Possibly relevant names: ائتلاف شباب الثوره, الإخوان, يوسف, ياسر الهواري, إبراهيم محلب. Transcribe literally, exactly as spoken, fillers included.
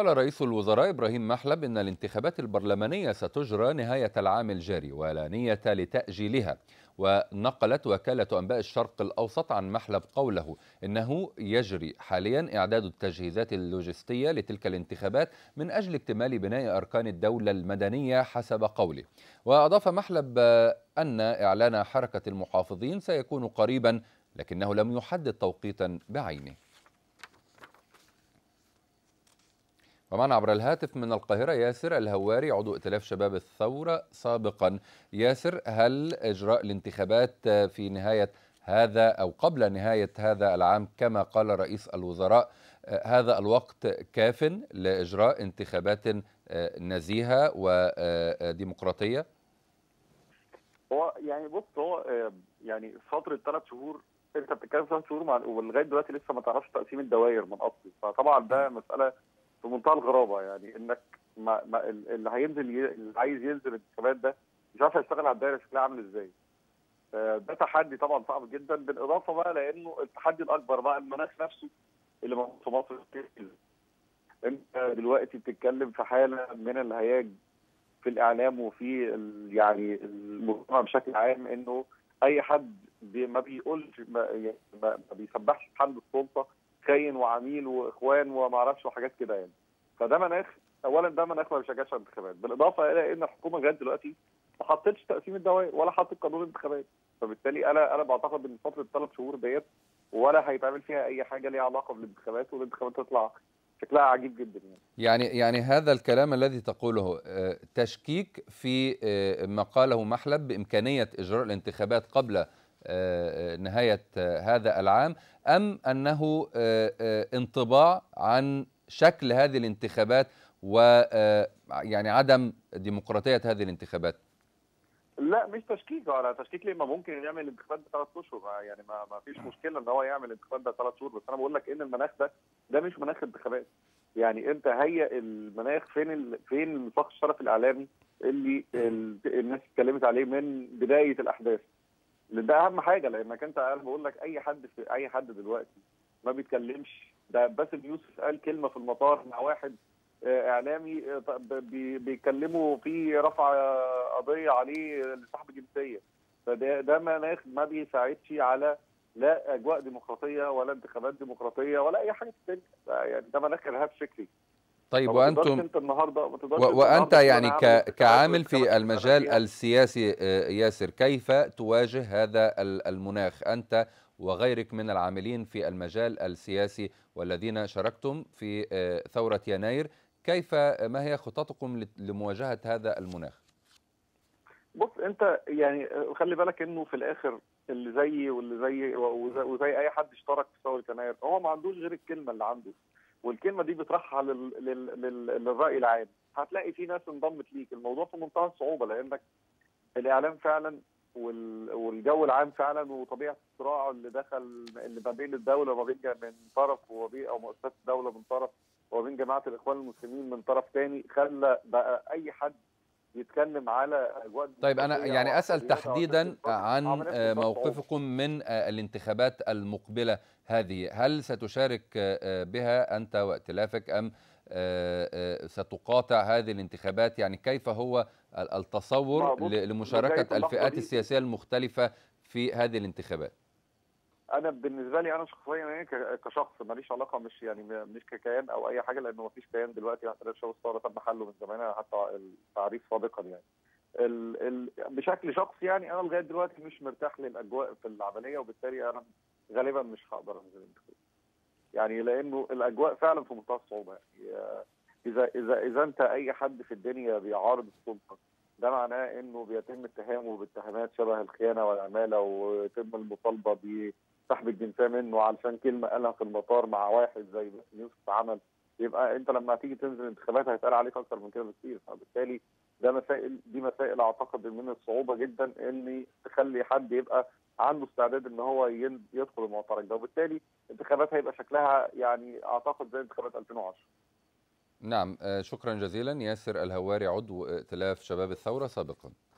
قال رئيس الوزراء إبراهيم محلب إن الانتخابات البرلمانية ستجرى نهاية العام الجاري ولا نية لتأجيلها. ونقلت وكالة أنباء الشرق الأوسط عن محلب قوله إنه يجري حاليا إعداد التجهيزات اللوجستية لتلك الانتخابات من أجل اكتمال بناء أركان الدولة المدنية حسب قوله. وأضاف محلب أن إعلان حركة المحافظين سيكون قريبا لكنه لم يحدد توقيتا بعينه. ومعنا عبر الهاتف من القاهرة ياسر الهواري عضو ائتلاف شباب الثورة سابقا. ياسر، هل إجراء الانتخابات في نهاية هذا أو قبل نهاية هذا العام كما قال رئيس الوزراء هذا الوقت كاف لإجراء انتخابات نزيهة وديمقراطية؟ هو يعني بص، هو يعني فترة ثلاث شهور أنت بتتكلم ثلاث شهور مع ولغاية دلوقتي لسه ما تعرفش تقسيم الدوائر من أصله، فطبعا ده مسألة في منتهى الغرابه. يعني انك ما ما اللي هينزل ي... اللي عايز ينزل الانتخابات ده مش عارف هيشتغل على الدايره شكلها عامل ازاي. آه ده تحدي طبعا صعب جدا، بالاضافه بقى لانه التحدي الاكبر بقى المناخ نفسه اللي موجود في مصر. انت دلوقتي بتتكلم في حاله من الهياج في الاعلام وفي ال... يعني المجتمع بشكل عام، انه اي حد بي... ما بيقولش ما, ما بيسبحش حد السلطه خاين وعميل واخوان وما اعرفش وحاجات كده يعني. فده مناخ، اولا ده مناخ ما بيشجعش على الانتخابات، بالاضافه الى ان الحكومه لغايه دلوقتي ما حطتش تقسيم الدوائر ولا حطت قانون الانتخابات، فبالتالي انا انا بعتقد ان فتره الثلاث شهور ديت ولا هيتعمل فيها اي حاجه ليها علاقه بالانتخابات، والانتخابات تطلع شكلها عجيب جدا يعني. يعني يعني هذا الكلام الذي تقوله تشكيك في ما قاله محلب بامكانيه اجراء الانتخابات قبل نهاية هذا العام، أم أنه انطباع عن شكل هذه الانتخابات ويعني عدم ديمقراطية هذه الانتخابات؟ لا مش تشكيك، على تشكيك ليه؟ ما ممكن يعمل الانتخابات ثلاث اشهر يعني، ما, ما فيش مشكلة ان هو يعمل الانتخابات ده ثلاث شهور، بس انا بقول لك ان المناخ ده ده مش مناخ انتخابات. يعني انت هيئ المناخ فين ال... فين النفاق الشرف الاعلامي اللي ال... الناس اتكلمت عليه من بداية الاحداث. ده اهم حاجه، لانك انت انا بقول لك اي حد في اي حد دلوقتي ما بيتكلمش. ده باسم يوسف قال كلمه في المطار مع واحد اعلامي بيتكلموا في رفع قضيه عليه لسحب جنسيه، فده ده مناخ ما بيساعدش على لا اجواء ديمقراطيه ولا انتخابات ديمقراطيه ولا اي حاجه تانية. يعني ده مناخ ارهاب فكري. طيب وانتم انت النهارده وانت يعني كعامل في المجال السياسي ياسر، كيف تواجه هذا المناخ انت وغيرك من العاملين في المجال السياسي والذين شاركتم في ثورة يناير؟ كيف ما هي خططكم لمواجهة هذا المناخ؟ بص انت يعني خلي بالك انه في الاخر اللي زي واللي زي وزي اي حد اشترك في ثورة يناير هو ما عندوش غير الكلمة اللي عنده، والكلمه دي بيطرحها لل... لل... لل... للراي العام. هتلاقي في ناس انضمت ليك. الموضوع في منتهى الصعوبه، لانك الاعلام فعلا وال... والجو العام فعلا وطبيعه الصراع اللي دخل اللي ما بين الدوله وما بين من طرف وبين او مؤسسات الدوله من طرف وبين جماعه الاخوان المسلمين من طرف ثاني، خلى بقى اي حد يتكلم على اجواء. طيب انا يعني اسال تحديدا عن موقفكم من الانتخابات المقبله هذه، هل ستشارك بها انت وائتلافك ام ستقاطع هذه الانتخابات؟ يعني كيف هو التصور لمشاركه الفئات السياسيه المختلفه في هذه الانتخابات؟ انا بالنسبه لي انا شخصيا يعني كشخص ماليش علاقه، مش يعني مش ككيان او اي حاجه، لانه ما فيش كيان دلوقتي. ائتلاف شباب الثوره تم حله من زمان حتى التعريف سابقا يعني. ال ال بشكل شخصي يعني انا لغايه دلوقتي مش مرتاح للاجواء في العمليه، وبالتالي انا غالبا مش هقدر انزل الانتخابات يعني، لانه الاجواء فعلا في منتهى الصعوبه يعني. اذا اذا اذا انت اي حد في الدنيا بيعارض السلطه ده معناه انه بيتم اتهامه باتهامات شبه الخيانه والعماله، ويتم المطالبه ب سحب الجنسيه منه علشان كلمه قالها في المطار مع واحد زي يوسف عمل. يبقى انت لما هتيجي تنزل انتخابات هيتقال عليك اكتر من كده بكتير، فبالتالي ده مسائل دي مسائل اعتقد من الصعوبه جدا ان تخلي حد يبقى عنده استعداد ان هو يدخل المعترك ده، وبالتالي انتخابات هيبقى شكلها يعني اعتقد زي انتخابات ألفين وعشرة. نعم، شكرا جزيلا ياسر الهواري عضو ائتلاف شباب الثوره سابقا.